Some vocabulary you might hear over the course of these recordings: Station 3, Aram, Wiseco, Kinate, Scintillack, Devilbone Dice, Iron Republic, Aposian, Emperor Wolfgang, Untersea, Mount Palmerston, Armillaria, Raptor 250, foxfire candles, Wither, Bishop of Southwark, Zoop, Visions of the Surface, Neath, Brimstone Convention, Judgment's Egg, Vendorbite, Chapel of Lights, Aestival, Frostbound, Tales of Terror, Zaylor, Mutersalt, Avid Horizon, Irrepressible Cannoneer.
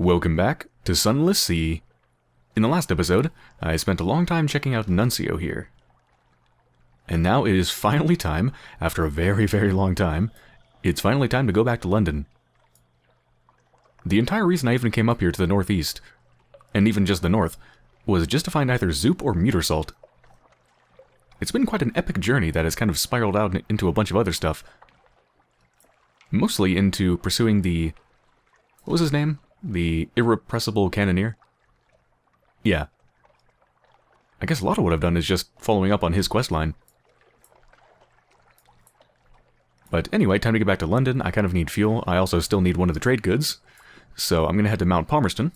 Welcome back to Sunless Sea. In the last episode, I spent a long time checking out Nuncio here. And now it is finally time, after a very, very long time, it's finally time to go back to London. The entire reason I even came up here to the northeast, and even just the north, was just to find either Zoop or Mutersalt. It's been quite an epic journey that has kind of spiraled out into a bunch of other stuff. Mostly into pursuing the... what was his name? The Irrepressible Cannoneer? Yeah. I guess a lot of what I've done is just following up on his questline. But anyway, time to get back to London. I kind of need fuel. I also still need one of the trade goods. So I'm going to head to Mount Palmerston.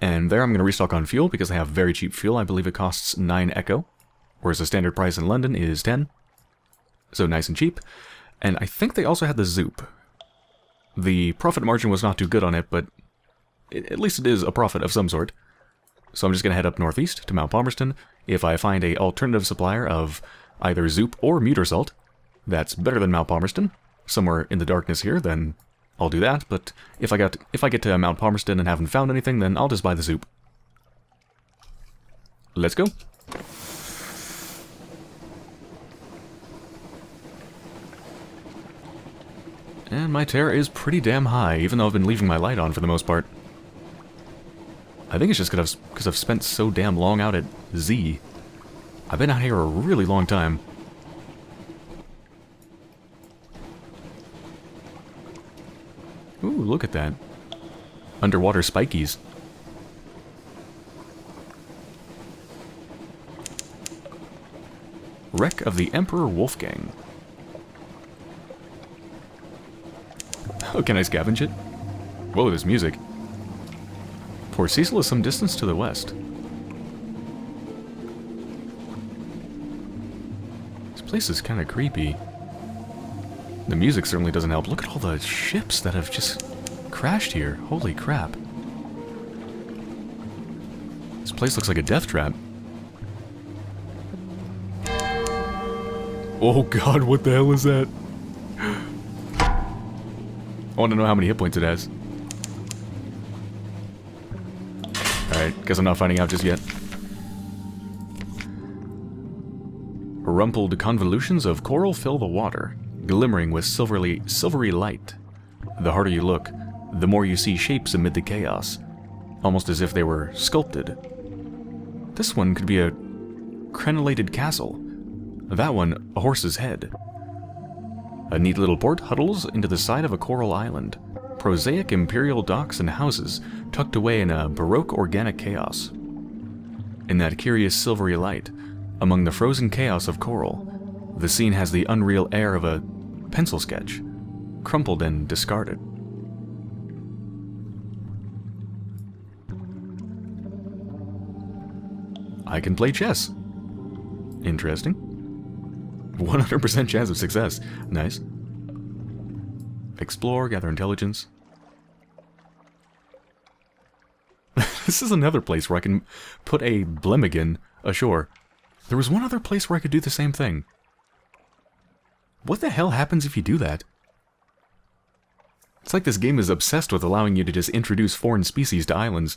And there I'm going to restock on fuel because they have very cheap fuel. I believe it costs 9 echo. Whereas the standard price in London is 10. So nice and cheap. And I think they also had the Zoop. The profit margin was not too good on it, but at least it is a profit of some sort. So I'm just going to head up northeast to Mount Palmerston. If I find an alternative supplier of either Zoop or Mutersalt that's better than Mount Palmerston, somewhere in the darkness here, then I'll do that. But if I get to Mount Palmerston and haven't found anything, then I'll just buy the Zoop. Let's go. And my terror is pretty damn high, even though I've been leaving my light on for the most part. I think it's just because I've spent so damn long out at Z. I've been out here a really long time. Ooh, look at that. Underwater spikies. Wreck of the Emperor Wolfgang. Oh, can I scavenge it? Whoa, there's music. Poor Cecil is some distance to the west. This place is kind of creepy. The music certainly doesn't help. Look at all the ships that have just crashed here. Holy crap. This place looks like a death trap. Oh god, what the hell is that? I want to know how many hit points it has. Alright, guess I'm not finding out just yet. Rumpled convolutions of coral fill the water, glimmering with silvery light. The harder you look, the more you see shapes amid the chaos, almost as if they were sculpted. This one could be a crenellated castle. That one, a horse's head. A neat little port huddles into the side of a coral island. Prosaic imperial docks and houses tucked away in a baroque organic chaos. In that curious silvery light, among the frozen chaos of coral, the scene has the unreal air of a pencil sketch, crumpled and discarded. I can play chess. Interesting. 100% chance of success. Nice. Explore, gather intelligence. This is another place where I can put a blemigan ashore. There was one other place where I could do the same thing. What the hell happens if you do that? It's like this game is obsessed with allowing you to just introduce foreign species to islands.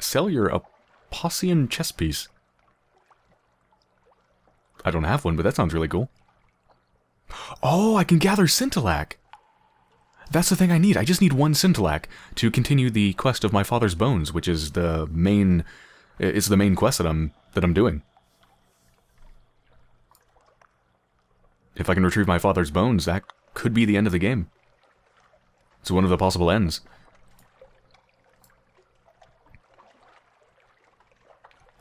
Sell your Aposian chess piece. I don't have one, but that sounds really cool. Oh, I can gather Scintillack! That's the thing I need. I just need one Scintillack to continue the quest of my father's bones, which is the main... it's the main quest that I'm doing. If I can retrieve my father's bones, that could be the end of the game. It's one of the possible ends.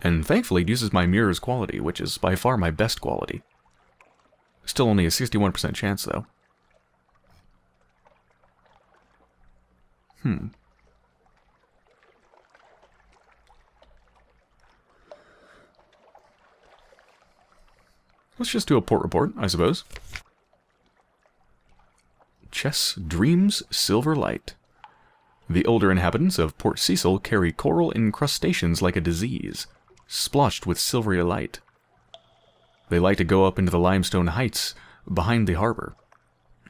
And thankfully it uses my mirror's quality, which is by far my best quality. Still only a 61% chance, though. Let's just do a port report, I suppose. Chess dreams silver light. The older inhabitants of Port Cecil carry coral incrustations like a disease, splotched with silvery light. They like to go up into the limestone heights behind the harbor.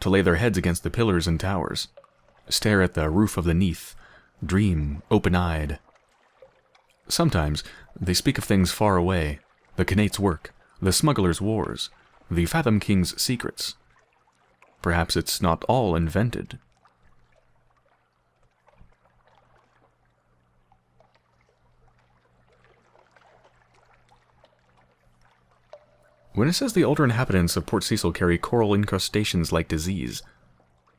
to lay their heads against the pillars and towers, stare at the roof of the Neath, dream open-eyed. Sometimes they speak of things far away, the Kinate's work, the smuggler's wars, the Fathom King's secrets. Perhaps it's not all invented. When it says the older inhabitants of Port Cecil carry coral incrustations like a disease,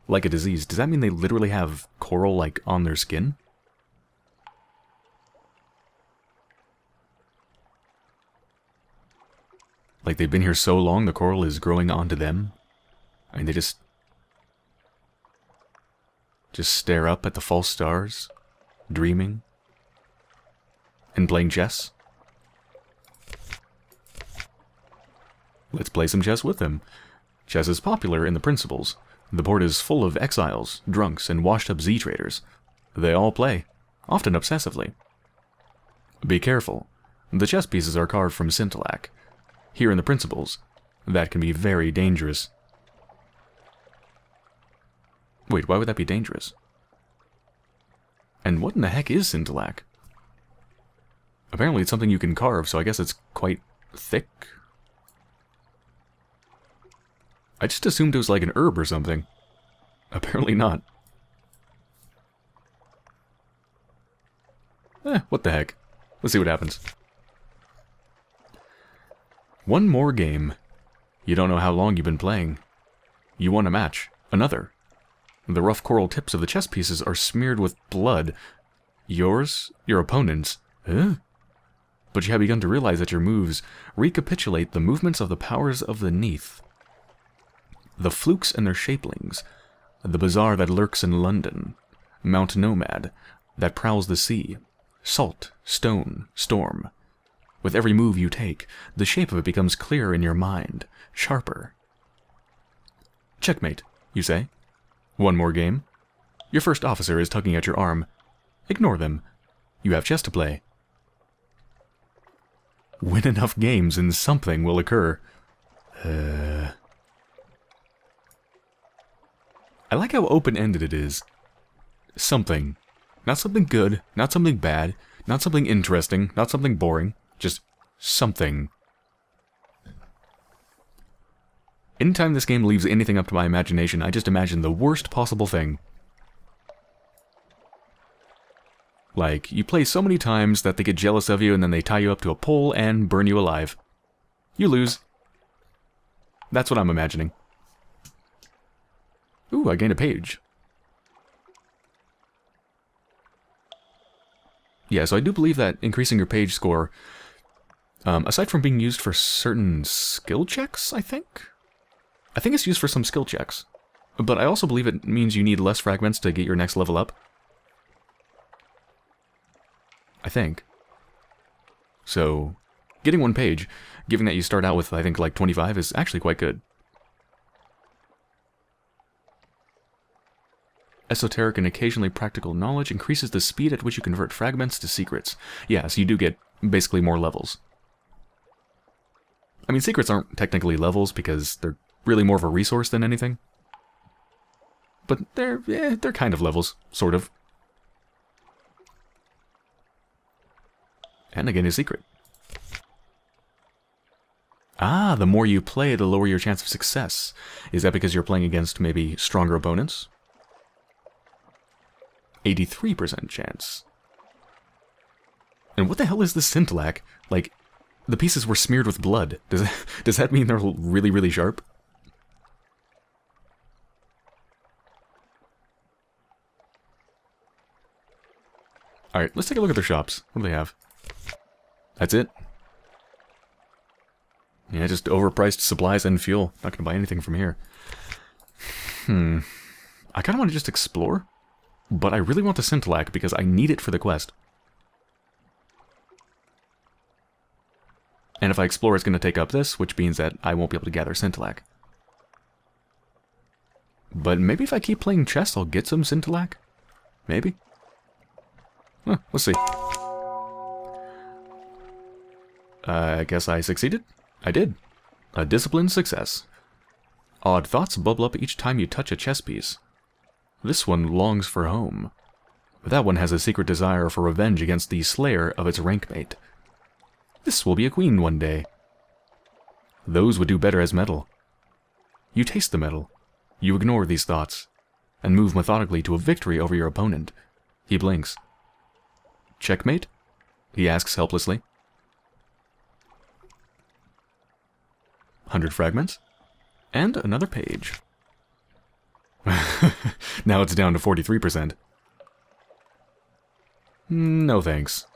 does that mean they literally have coral, like, on their skin? Like, they've been here so long, the coral is growing onto them? I mean, they just stare up at the false stars, dreaming, and playing chess? Let's play some chess with them. Chess is popular in the Principles. The port is full of exiles, drunks, and washed-up Z-traders. They all play, often obsessively. Be careful. The chess pieces are carved from Scintillack. Here in the Principles, that can be very dangerous. Wait, why would that be dangerous? And what in the heck is Scintillack? Apparently it's something you can carve, so I guess it's quite thick. I just assumed it was like an herb or something. Apparently not. What the heck. Let's see what happens. One more game. You don't know how long you've been playing. You won a match. Another. The rough coral tips of the chess pieces are smeared with blood. Yours, your opponent's. Huh? But you have begun to realize that your moves recapitulate the movements of the powers of the Neath. The flukes and their shapelings, the bazaar that lurks in London, Mount Nomad, that prowls the sea, salt, stone, storm. With every move you take, the shape of it becomes clearer in your mind, sharper. Checkmate, you say. One more game. Your first officer is tugging at your arm. Ignore them. You have chess to play. Win enough games and something will occur. I like how open-ended it is. Something. Not something good, not something bad, not something interesting, not something boring, just something. Anytime this game leaves anything up to my imagination, I just imagine the worst possible thing. Like, you play so many times that they get jealous of you and then they tie you up to a pole and burn you alive. You lose. That's what I'm imagining. Ooh, I gained a page. Yeah, so I do believe that increasing your page score, aside from being used for certain skill checks, I think it's used for some skill checks. But I also believe it means you need less fragments to get your next level up. I think. So, getting one page, given that you start out with, I think, like 25, is actually quite good. Esoteric and occasionally practical knowledge increases the speed at which you convert fragments to secrets. Yeah, so you do get basically more levels. I mean, secrets aren't technically levels because they're really more of a resource than anything. But they're kind of levels, sort of. And again, a secret. Ah, the more you play, the lower your chance of success. Is that because you're playing against maybe stronger opponents? 83% chance. And what the hell is this Scintillack? Like, the pieces were smeared with blood. Does that mean they're really, really sharp? Alright, let's take a look at their shops. What do they have? That's it? Yeah, just overpriced supplies and fuel. Not gonna buy anything from here. I kinda want to just explore. But I really want the Scintillack because I need it for the quest. And if I explore, it's going to take up this, which means that I won't be able to gather Scintillack. But maybe if I keep playing chess, I'll get some Scintillack? Maybe? Huh, let's see. I guess I succeeded. I did. A disciplined success. Odd thoughts bubble up each time you touch a chess piece. This one longs for home. That one has a secret desire for revenge against the slayer of its rankmate. This will be a queen one day. Those would do better as metal. You taste the metal. You ignore these thoughts, and move methodically to a victory over your opponent. He blinks. Checkmate? He asks helplessly. 100 fragments. And another page. Now it's down to 43%. No thanks.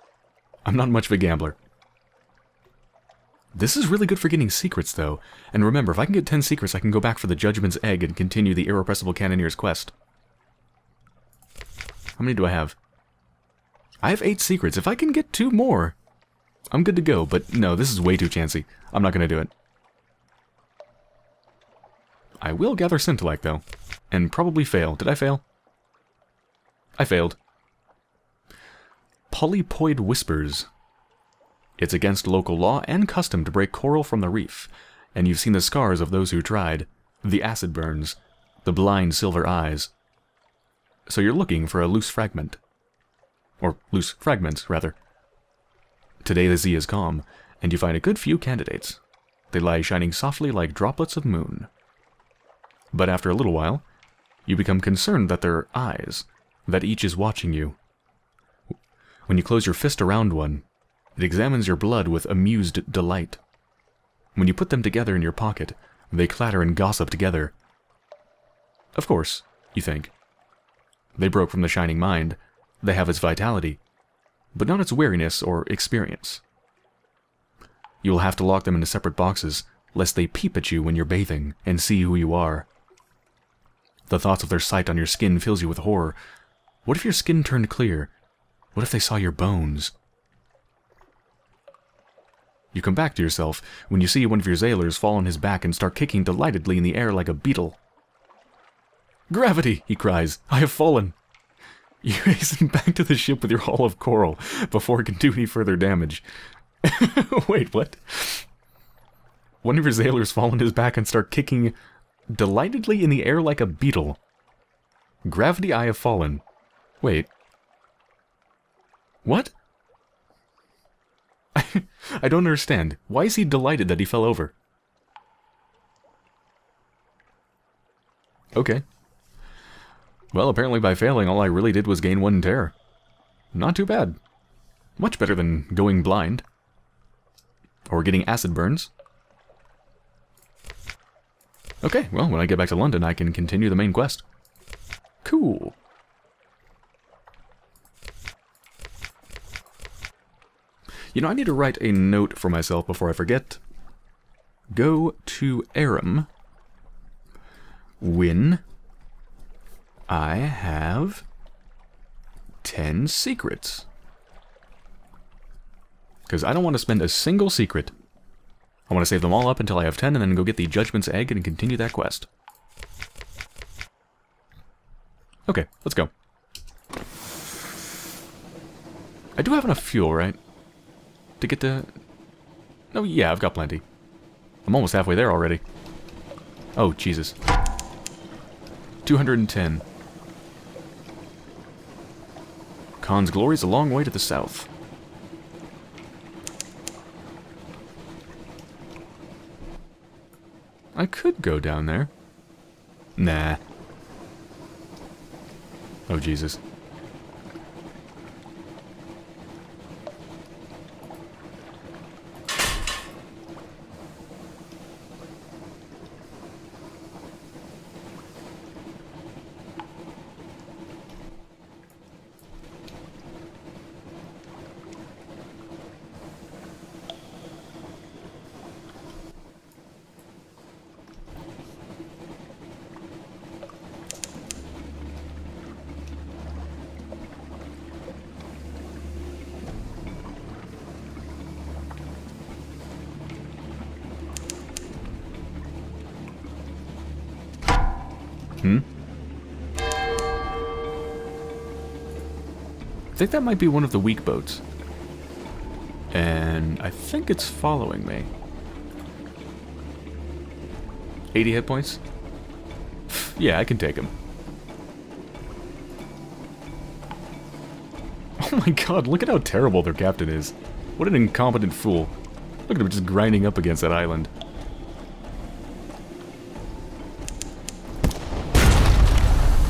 I'm not much of a gambler. This is really good for getting secrets, though. And remember, if I can get 10 secrets, I can go back for the Judgment's Egg and continue the Irrepressible Cannoneer's quest. How many do I have? I have 8 secrets. If I can get 2 more, I'm good to go. But no, this is way too chancy. I'm not going to do it. I will gather Scintillack, though. And probably fail. Did I fail? I failed. Polypoid Whispers. It's against local law and custom to break coral from the reef, and you've seen the scars of those who tried, the acid burns, the blind silver eyes. So you're looking for a loose fragment. Or loose fragments, rather. Today the sea is calm, and you find a good few candidates. They lie shining softly like droplets of moon. But after a little while, you become concerned that there are eyes, that each is watching you. When you close your fist around one, it examines your blood with amused delight. When you put them together in your pocket, they clatter and gossip together. Of course, you think. They broke from the shining mind, they have its vitality, but not its weariness or experience. You will have to lock them into separate boxes, lest they peep at you when you're bathing and see who you are. The thoughts of their sight on your skin fills you with horror. What if your skin turned clear? What if they saw your bones? You come back to yourself when you see one of your Zaylors fall on his back and start kicking delightedly in the air like a beetle. "Gravity!" he cries. "I have fallen!" You hasten back to the ship with your haul of coral before it can do any further damage. Wait, what? One of your Zaylors fall on his back and start kicking delightedly in the air like a beetle. "Gravity, I have fallen." Wait. What? I don't understand. Why is he delighted that he fell over? Okay. Well, apparently by failing, all I really did was gain 1 terror. Not too bad. Much better than going blind. Or getting acid burns. Okay, well, when I get back to London, I can continue the main quest. Cool. You know, I need to write a note for myself before I forget. Go to Aram when I have 10 secrets. Because I don't want to spend a single secret. I want to save them all up until I have 10 and then go get the Judgment's Egg and continue that quest. Okay, let's go. I do have enough fuel, right? To get to... Oh yeah, I've got plenty. I'm almost halfway there already. Oh, Jesus. 210. Khan's glory's a long way to the south. I could go down there. Nah. Oh, Jesus. I think that might be one of the weak boats. And I think it's following me. 80 hit points? Yeah, I can take him. Oh my god, look at how terrible their captain is. What an incompetent fool. Look at him just grinding up against that island.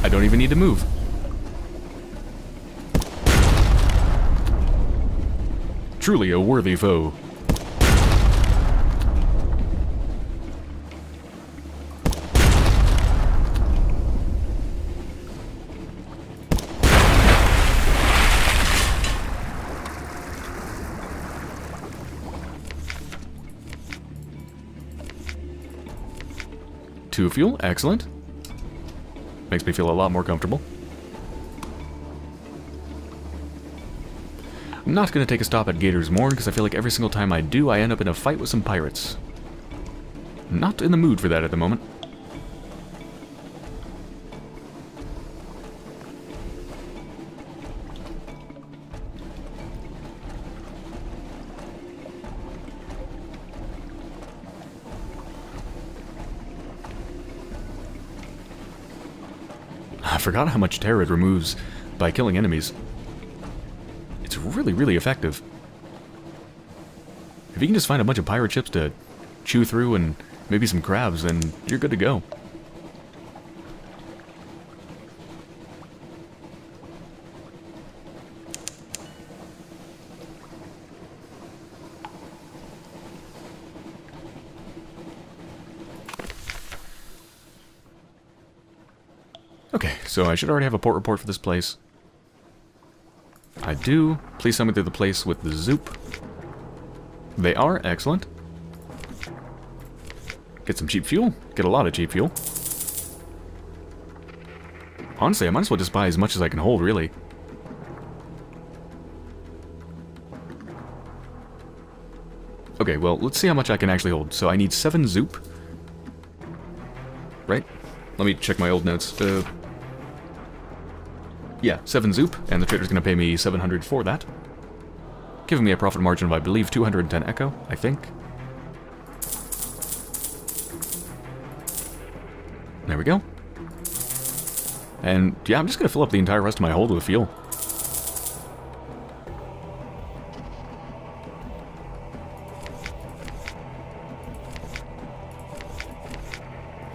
I don't even need to move. Truly a worthy foe. Two fuel, excellent. Makes me feel a lot more comfortable. I'm not going to take a stop at Gator's Morn because I feel like every single time I do, I end up in a fight with some pirates. Not in the mood for that at the moment. I forgot how much terror it removes by killing enemies. It's really, really effective. If you can just find a bunch of pirate ships to chew through and maybe some crabs, then you're good to go. So I should already have a port report for this place. I do. Please summon through the place with the Zoop. They are excellent. Get some cheap fuel. Get a lot of cheap fuel. Honestly, I might as well just buy as much as I can hold, really. Okay, well, let's see how much I can actually hold. So I need 7 Zoop. Right? Let me check my old notes. Yeah, 7 Zoop, and the trader's going to pay me 700 for that. Giving me a profit margin of, I believe, 210 Echo, I think. There we go. And, yeah, I'm just going to fill up the entire rest of my hold with fuel.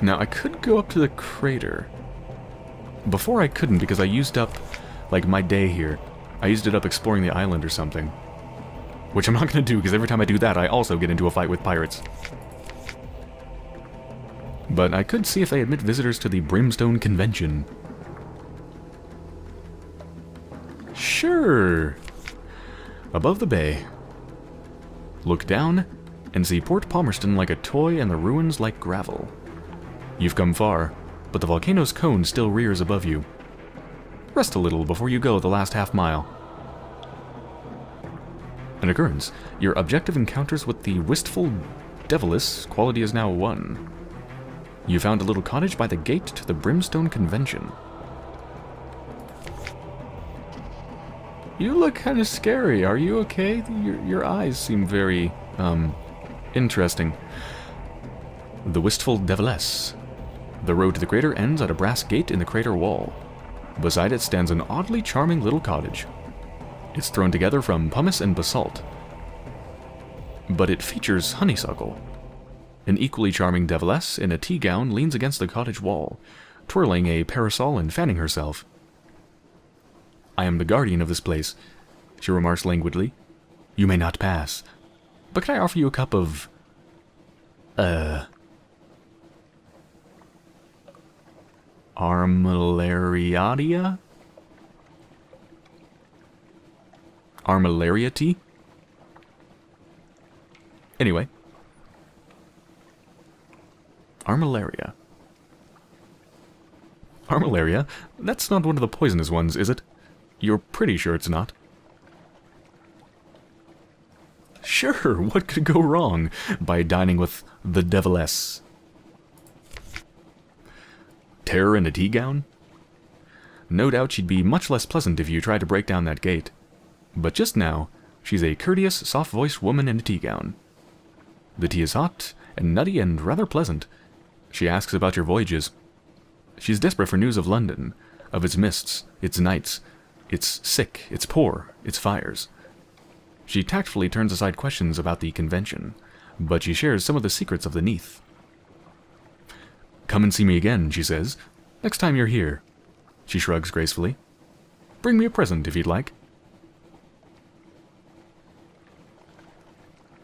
Now, I could go up to the crater. Before I couldn't because I used up, like, my day here. I used it up exploring the island or something. Which I'm not going to do because every time I do that I also get into a fight with pirates. But I could see if they admit visitors to the Brimstone Convention. Sure. Above the bay. Look down and see Port Palmerston like a toy and the ruins like gravel. You've come far. But the volcano's cone still rears above you. Rest a little before you go the last half mile. An occurrence. Your objective encounters with the wistful deviless quality is now 1. You found a little cottage by the gate to the Brimstone Convention. You look kind of scary. Are you okay? Your eyes seem very, interesting. The wistful deviless. The road to the crater ends at a brass gate in the crater wall. Beside it stands an oddly charming little cottage. It's thrown together from pumice and basalt. But it features honeysuckle. An equally charming deviless in a tea gown leans against the cottage wall, twirling a parasol and fanning herself. I am the guardian of this place, she remarks languidly. You may not pass, but can I offer you a cup of... Armillaria? Armillaria tea? Anyway. Armillaria. Armillaria? That's not one of the poisonous ones, is it? You're pretty sure it's not. Sure, what could go wrong by dining with the deviless? Terror in a tea gown? No doubt she'd be much less pleasant if you tried to break down that gate. But just now, she's a courteous, soft-voiced woman in a tea gown. The tea is hot and nutty and rather pleasant. She asks about your voyages. She's desperate for news of London, of its mists, its nights, its sick, its poor, its fires. She tactfully turns aside questions about the convention, but she shares some of the secrets of the Neath. "Come and see me again," she says, "next time you're here." She shrugs gracefully. "Bring me a present if you'd like."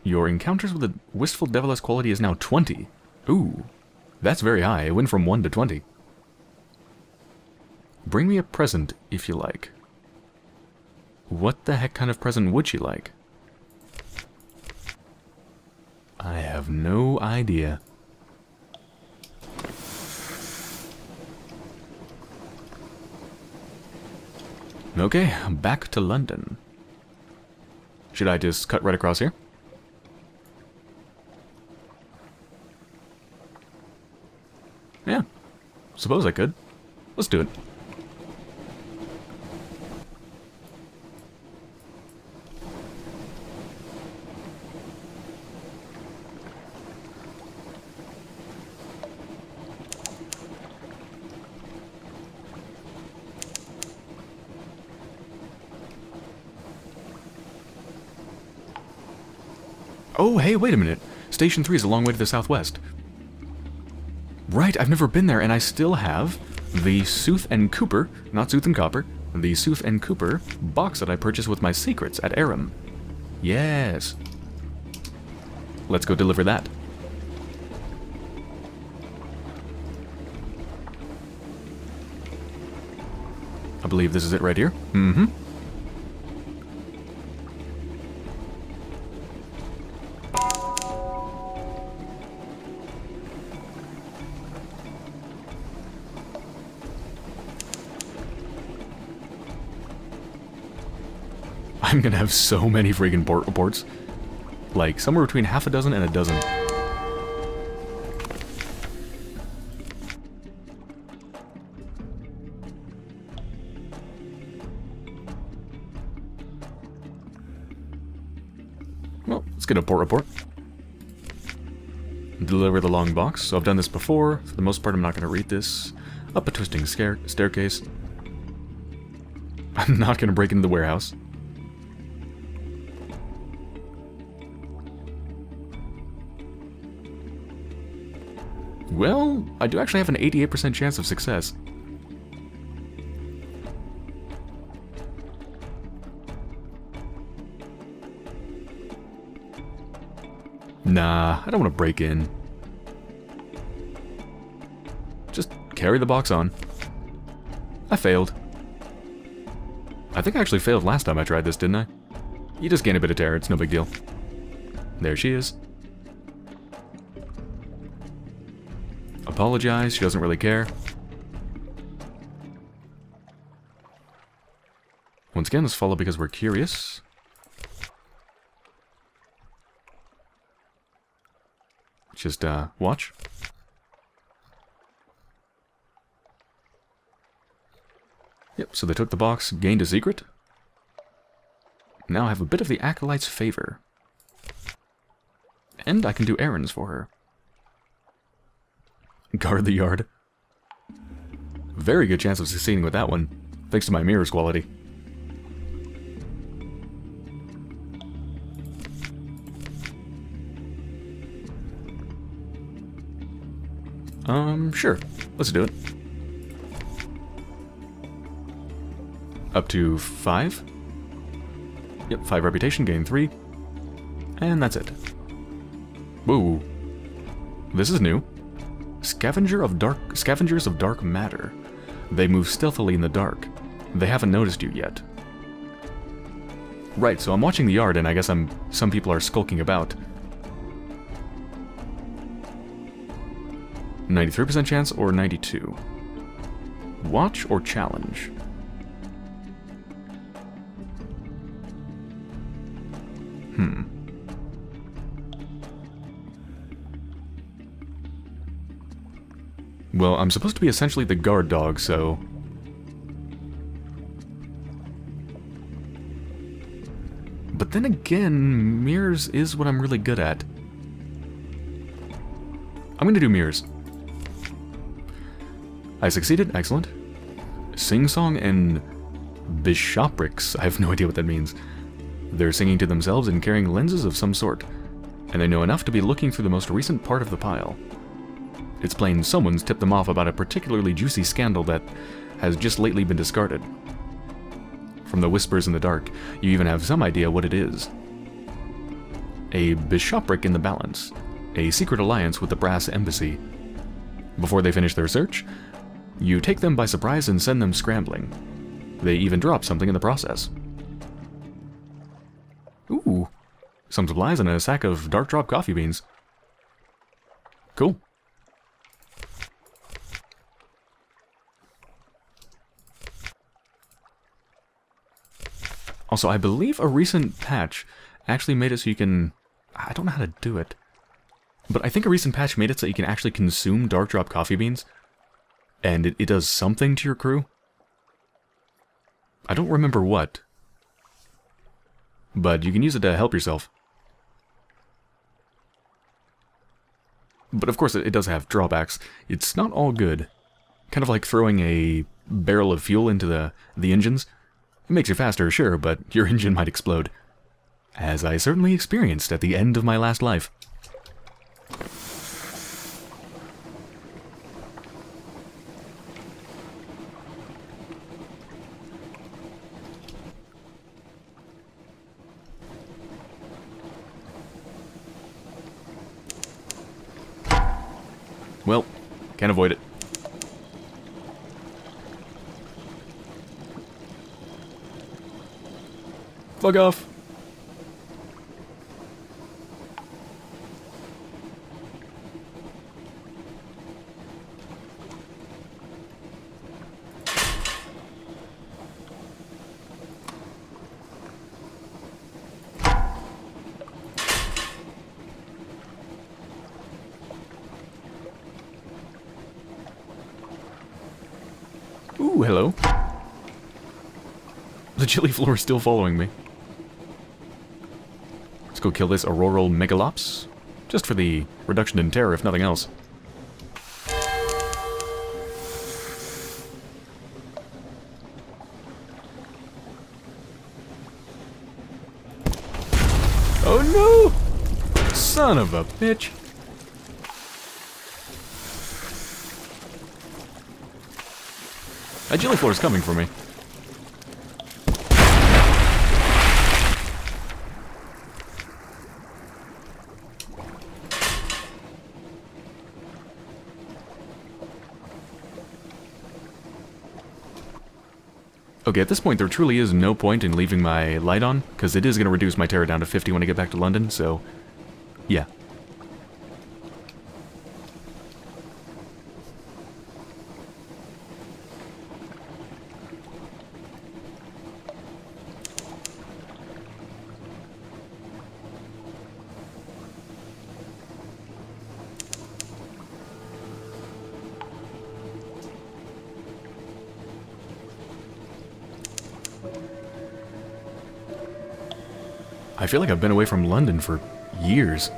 Your encounters with the wistful deviless quality is now 20. Ooh, that's very high. It went from 1 to 20. "Bring me a present if you like." What the heck kind of present would she like? I have no idea. Okay, back to London. Should I just cut right across here? Yeah, suppose I could. Let's do it. Oh, hey, wait a minute. Station 3 is a long way to the southwest. Right, I've never been there, and I still have the Sooth and Cooper, not Sooth and Copper, the Sooth and Cooper box that I purchased with my secrets at Aram. Yes. Let's go deliver that. I believe this is it right here. Mm-hmm. I'm gonna have so many friggin' port reports. Like, somewhere between half a dozen and a dozen. Well, let's get a port report. Deliver the long box. So I've done this before. For the most part, I'm not gonna read this. Up a twisting staircase. I'm not gonna break into the warehouse. Well, I do actually have an 88% chance of success. Nah, I don't want to break in. Just carry the box on. I failed. I think I actually failed last time I tried this, didn't I? You just gain a bit of terror, it's no big deal. There she is. Apologize, she doesn't really care. Once again, let's follow because we're curious. Just, watch. Yep, so they took the box, gained a secret. Now I have a bit of the Acolyte's favor. And I can do errands for her. Guard the yard. Very good chance of succeeding with that one, thanks to my mirror's quality. Sure. Let's do it. Up to 5. Yep, 5 reputation, gain 3. And that's it. Whoa. This is new. Scavengers of dark matter. They move stealthily in the dark. They haven't noticed you yet. Right, so I'm watching the yard and I guess some people are skulking about. 93% chance or 92. Watch or challenge? Well, I'm supposed to be essentially the guard dog, so... But then again, mirrors is what I'm really good at. I'm gonna do mirrors. I I succeeded, excellent. Sing-song and bishoprics, I have no idea what that means. They're singing to themselves and carrying lenses of some sort, and they know enough to be looking through the most recent part of the pile. It's plain someone's tipped them off about a particularly juicy scandal that has just lately been discarded. From the whispers in the dark, you even have some idea what it is. A bishopric in the balance, a secret alliance with the Brass Embassy. Before they finish their search, you take them by surprise and send them scrambling. They even drop something in the process. Ooh, some supplies and a sack of dark drop coffee beans. Cool. Also, I believe a recent patch actually made it so you can... I don't know how to do it. But I think a recent patch made it so you can actually consume dark drop coffee beans. And it does something to your crew. I don't remember what. But you can use it to help yourself. But of course it does have drawbacks. It's not all good. Kind of like throwing a barrel of fuel into the engines. It makes you faster, sure, but your engine might explode. As I certainly experienced at the end of my last life. Well, can't avoid it. Fuck off. Ooh, hello. The chili floor is still following me. Let's go kill this auroral megalops, just for the reduction in terror, if nothing else. Oh no! Son of a bitch! That jelly floor is coming for me. Okay, at this point there truly is no point in leaving my light on, because it is going to reduce my terror down to 50 when I get back to London, so... yeah. I feel like I've been away from London for years.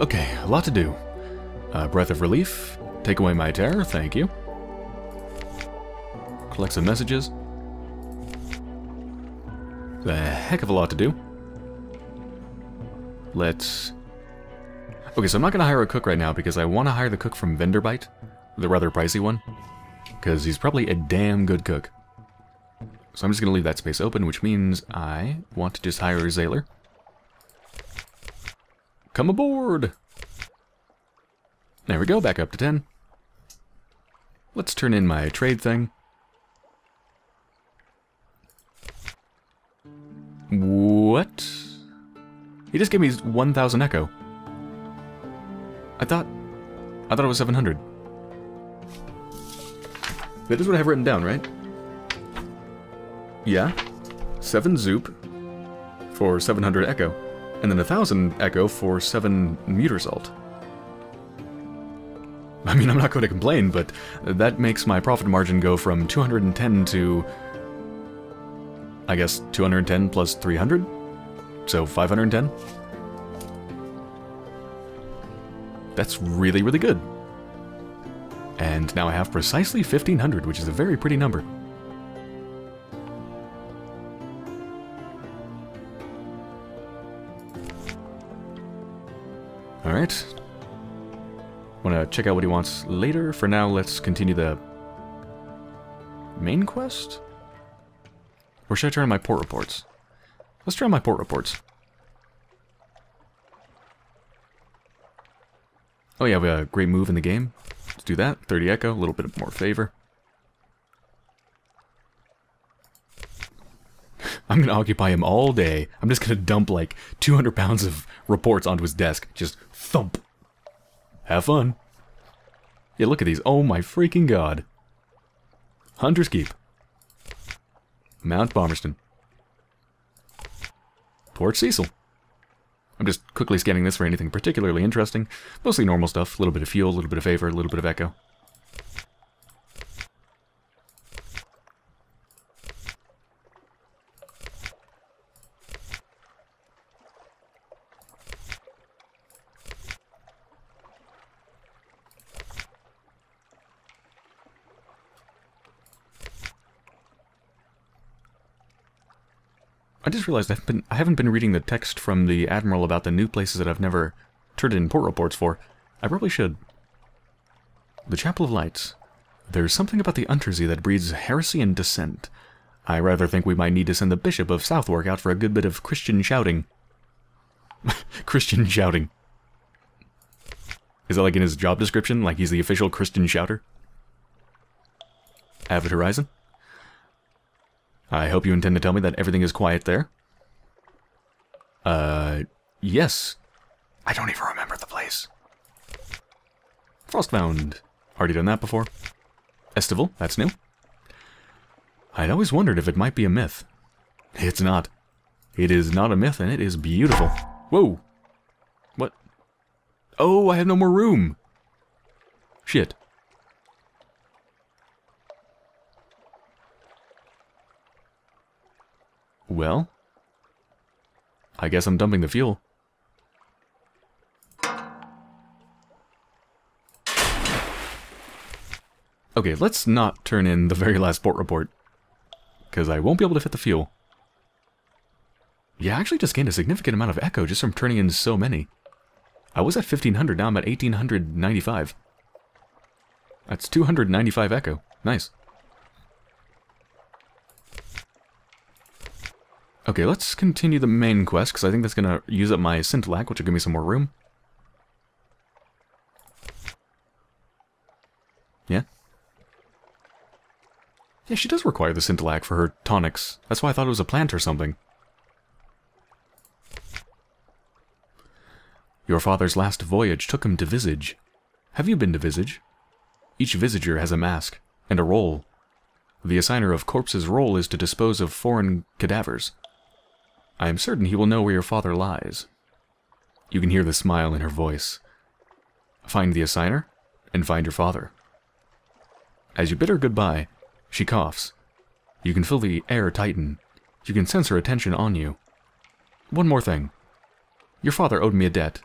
Okay, a lot to do. Breath of relief. Take away my terror, thank you. Collect some messages. A heck of a lot to do. Let's... okay, so I'm not going to hire a cook right now because I want to hire the cook from Vendorbite. The rather pricey one. Because he's probably a damn good cook. So I'm just going to leave that space open, which means I want to just hire Zaylor. Come aboard! There we go, back up to 10. Let's turn in my trade thing. What? He just gave me 1,000 echo. I thought it was 700. That is what I have written down, right? Yeah. 7 Zoop for 700 echo. And then 1,000 echo for 7 Mutersalt. I mean, I'm not going to complain, but that makes my profit margin go from 210 to... I guess 210 plus 300? So 510? That's really, really good. And now I have precisely 1,500, which is a very pretty number. Alright. Want to check out what he wants later. For now, let's continue the main quest? Or should I turn on my port reports? Let's turn on my port reports. Oh yeah, we got a great move in the game. Let's do that. 30 echo, a little bit more favor. I'm going to occupy him all day. I'm just going to dump like 200 pounds of reports onto his desk. Just thump. Have fun. Yeah, look at these. Oh my freaking god. Hunter's Keep. Mount Palmerston. Port Cecil. I'm just quickly scanning this for anything particularly interesting. Mostly normal stuff. A little bit of fuel, a little bit of favor, a little bit of echo. I just realized I haven't been reading the text from the Admiral about the new places that I've never turned in port reports for. I probably should. The Chapel of Lights. There's something about the Untersea that breeds heresy and dissent. I rather think we might need to send the Bishop of Southwark out for a good bit of Christian shouting. Christian shouting. Is that like in his job description? Like he's the official Christian shouter? Avid Horizon. I hope you intend to tell me that everything is quiet there. Yes. I don't even remember the place. Frostbound. Already done that before. Aestival, that's new. I'd always wondered if it might be a myth. It's not. It is not a myth, and it is beautiful. Whoa. What? Oh, I have no more room. Shit. Well, I guess I'm dumping the fuel. Okay, let's not turn in the very last port report, because I won't be able to fit the fuel. Yeah, I actually just gained a significant amount of echo just from turning in so many. I was at 1,500, now I'm at 1,895. That's 295 echo. Nice. Okay, let's continue the main quest, because I think that's going to use up my Scintillack, which will give me some more room. Yeah? Yeah, she does require the Scintillack for her tonics. That's why I thought it was a plant or something. Your father's last voyage took him to Visage. Have you been to Visage? Each visager has a mask, and a roll. The assigner of corpses' role is to dispose of foreign cadavers. I am certain he will know where your father lies. You can hear the smile in her voice. Find the assigner, and find your father. As you bid her goodbye, she coughs. You can feel the air tighten. You can sense her attention on you. One more thing. Your father owed me a debt.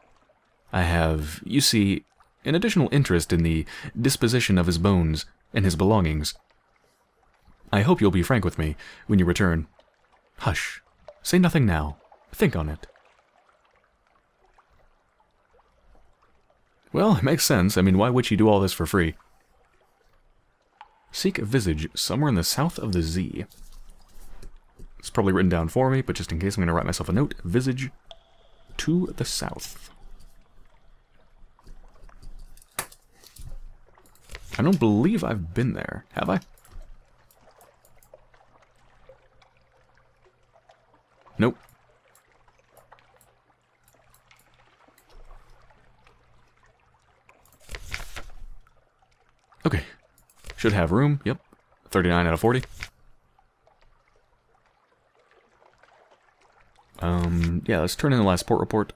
I have, you see, an additional interest in the disposition of his bones and his belongings. I hope you'll be frank with me when you return. Hush. Say nothing now. Think on it. Well, it makes sense. I mean, why would she do all this for free? Seek a visage somewhere in the south of the Z. It's probably written down for me, but just in case, I'm going to write myself a note. Visage to the south. I don't believe I've been there, have I? Nope. Okay. Should have room, yep. 39 out of 40. Yeah, let's turn in the last port report.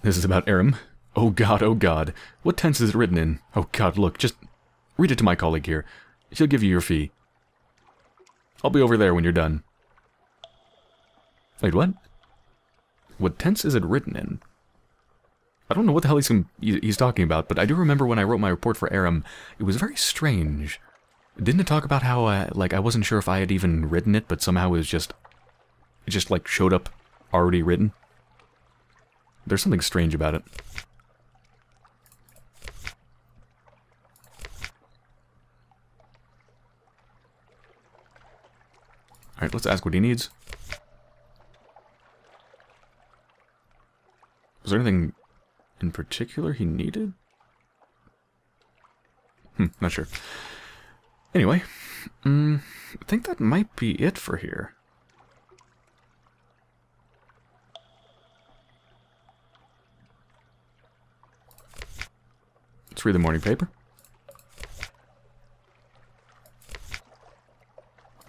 This is about Aram. Oh god, what tense is it written in? Oh god, look, just read it to my colleague here. She'll give you your fee. I'll be over there when you're done. Wait, what? What tense is it written in? I don't know what the hell he's talking about, but I do remember when I wrote my report for Aram, it was very strange. Didn't it talk about how, I wasn't sure if I had even written it, but somehow it was just... It just, like, showed up already written? There's something strange about it. Alright, let's ask what he needs. Was there anything in particular he needed? Not sure. Anyway, I think that might be it for here. Let's read the morning paper.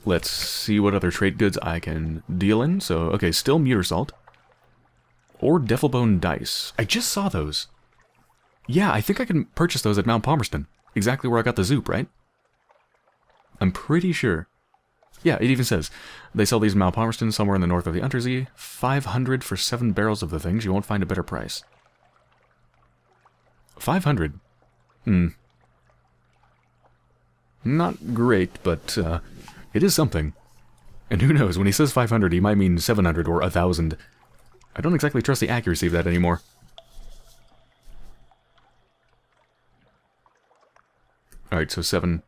Let's see what other trade goods I can deal in. So, okay, still Mutersalt. Or Devilbone Dice. I just saw those. Yeah, I think I can purchase those at Mount Palmerston. Exactly where I got the Zoop, right? I'm pretty sure. Yeah, it even says, they sell these in Mount Palmerston, somewhere in the north of the Untersea. 500 for 7 barrels of the things. You won't find a better price. 500. Not great, but, it is something. And who knows, when he says 500, he might mean 700 or 1,000. I don't exactly trust the accuracy of that anymore. Alright, so 7...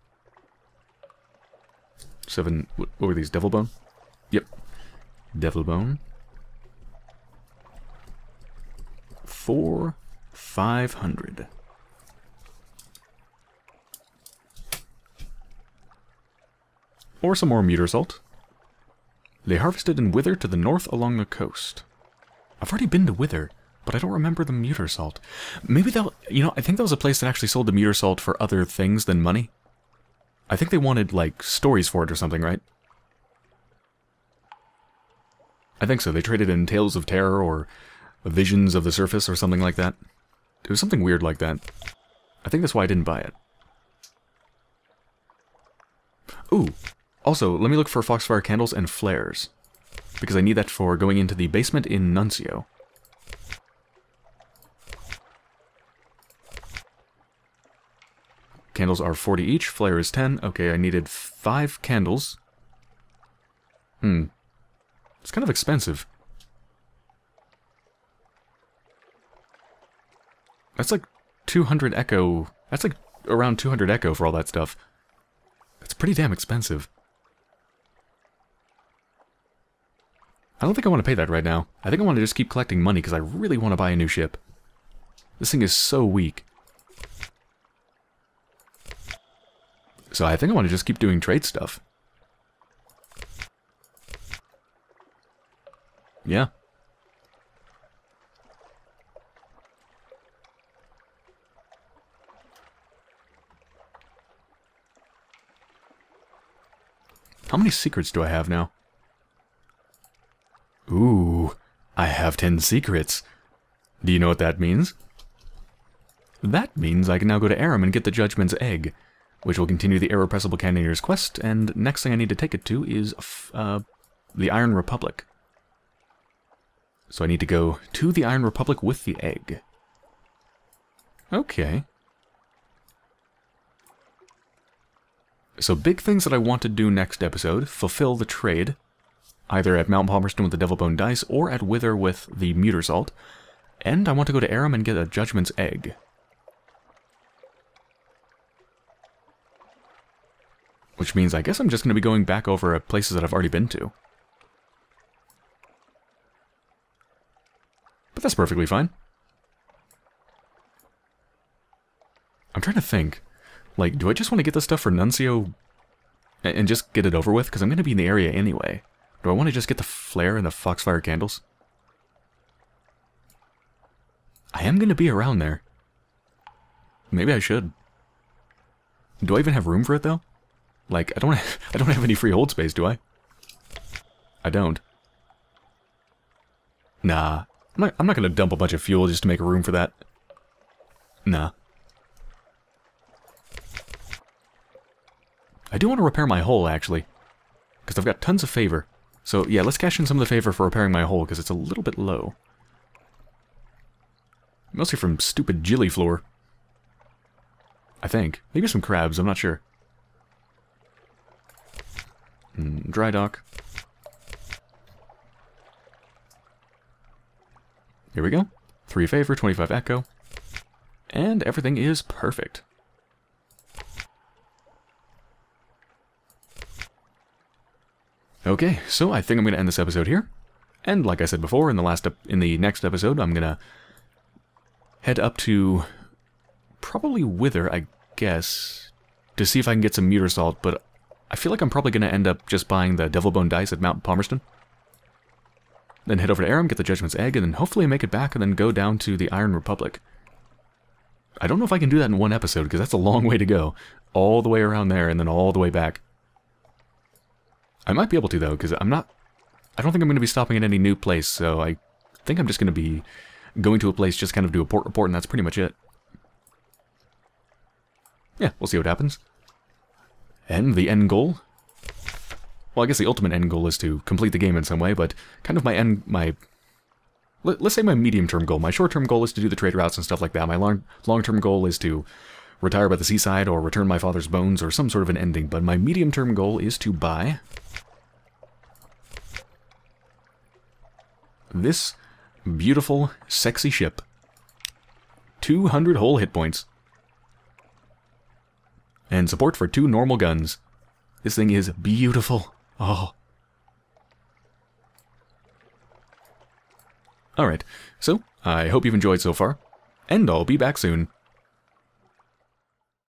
7... What were these? Devilbone? Yep. Devilbone. 4,500. Or some more Mutersalt. They harvested in Wither to the north along the coast. I've already been to Wither, but I don't remember the Mutersalt. Maybe that... You know, I think that was a place that actually sold the Mutersalt for other things than money. I think they wanted, like, stories for it or something, right? I think so. They traded in Tales of Terror or Visions of the Surface or something like that. It was something weird like that. I think that's why I didn't buy it. Ooh! Also, let me look for foxfire candles and flares, because I need that for going into the basement in Nuncio. Candles are 40 each, flare is 10. Okay, I needed 5 candles. It's kind of expensive. That's like 200 echo. That's like around 200 echo for all that stuff. That's pretty damn expensive. I don't think I want to pay that right now. I think I want to just keep collecting money because I really want to buy a new ship. This thing is so weak. So I think I want to just keep doing trade stuff. Yeah. How many secrets do I have now? Ooh, I have 10 secrets. Do you know what that means? That means I can now go to Aram and get the Judgment's Egg, which will continue the Irrepressible Cannoneer's quest, and next thing I need to take it to is the Iron Republic. So I need to go to the Iron Republic with the egg. Okay. So big things that I want to do next episode, fulfill the trade, either at Mount Palmerston with the Devilbone Dice, or at Wither with the Mutersalt, and I want to go to Aram and get a Judgment's Egg. Which means I guess I'm just going to be going back over places that I've already been to. But that's perfectly fine. I'm trying to think. Like, do I just want to get this stuff for Nuncio and just get it over with? Because I'm going to be in the area anyway. Do I want to just get the flare and the foxfire candles? I am going to be around there. Maybe I should. Do I even have room for it, though? Like, I don't have any free hold space, do I? I don't. Nah. I'm not going to dump a bunch of fuel just to make room for that. Nah. I do want to repair my hole, actually. Because I've got tons of favor. So, yeah, let's cash in some of the favor for repairing my hole, because it's a little bit low. Mostly from stupid gillifloor. I think. Maybe some crabs, I'm not sure. Dry dock. Here we go. 3 favor, 25 echo. And everything is perfect. Okay, so I think I'm going to end this episode here. And like I said before, in the next episode, I'm going to head up to probably Wither, I guess, to see if I can get some Mutersalt, but I feel like I'm probably going to end up just buying the Devilbone Dice at Mount Palmerston. Then head over to Aram, get the Judgment's Egg, and then hopefully make it back and then go down to the Iron Republic. I don't know if I can do that in one episode, because that's a long way to go. All the way around there and then all the way back. I might be able to, though, because I don't think I'm going to be stopping at any new place, so I think I'm just going to be going to a place, just kind of do a port report, and that's pretty much it. Yeah, we'll see what happens. And the end goal? Well, I guess the ultimate end goal is to complete the game in some way, but kind of let's say my medium-term goal. My short-term goal is to do the trade routes and stuff like that. My long-term goal is to retire by the seaside or return my father's bones or some sort of an ending, but my medium-term goal is to buy this beautiful, sexy ship. 200 whole hit points. And support for 2 normal guns. This thing is beautiful. Oh. Alright, so I hope you've enjoyed so far, and I'll be back soon.